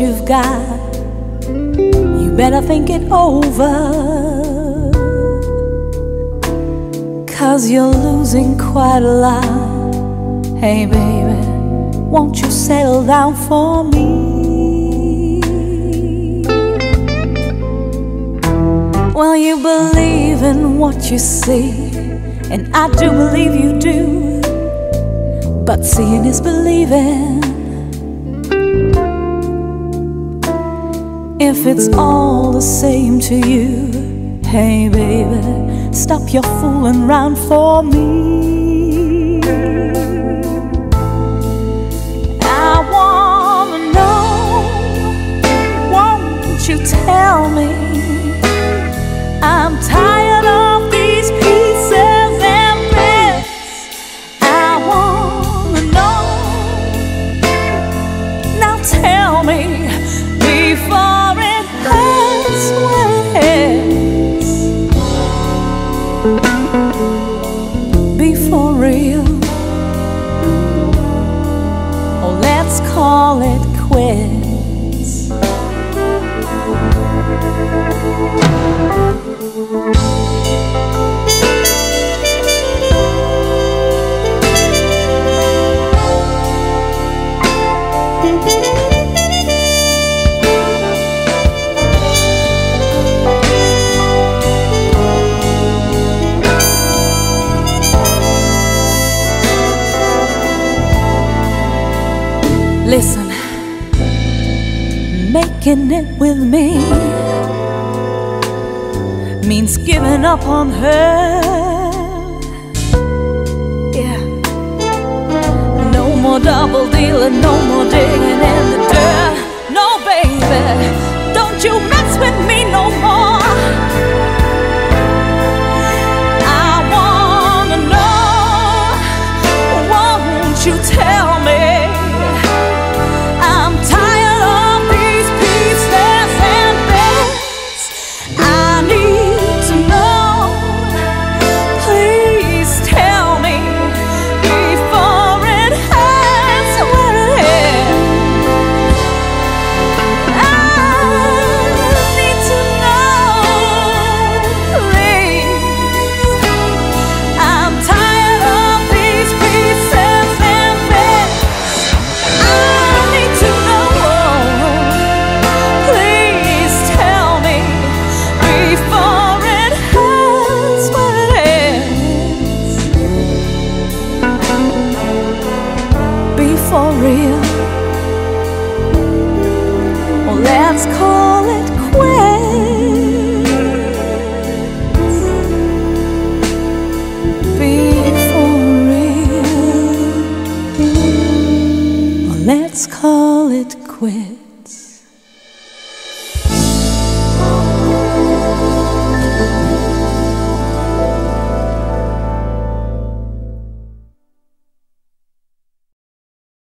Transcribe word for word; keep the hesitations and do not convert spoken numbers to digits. you've got, you better think it over, 'cause you're losing quite a lot. Hey baby, won't you settle down for me? Well, you believe in what you see, and I do believe you do, but seeing is believing. If it's all the same to you, hey baby, stop your fooling round for me. I wanna know, won't you tell me? I'm tired of these pieces and bits. I wanna know, now tell me before real. Oh, let's call it quits. Listen, making it with me means giving up on her. Yeah, no more double dealing, no more digging in the dirt. No, baby, don't you mess with me no more. I wanna know, won't you tell me? For real, well, let's call it quits. Be for real, well, let's call it quits.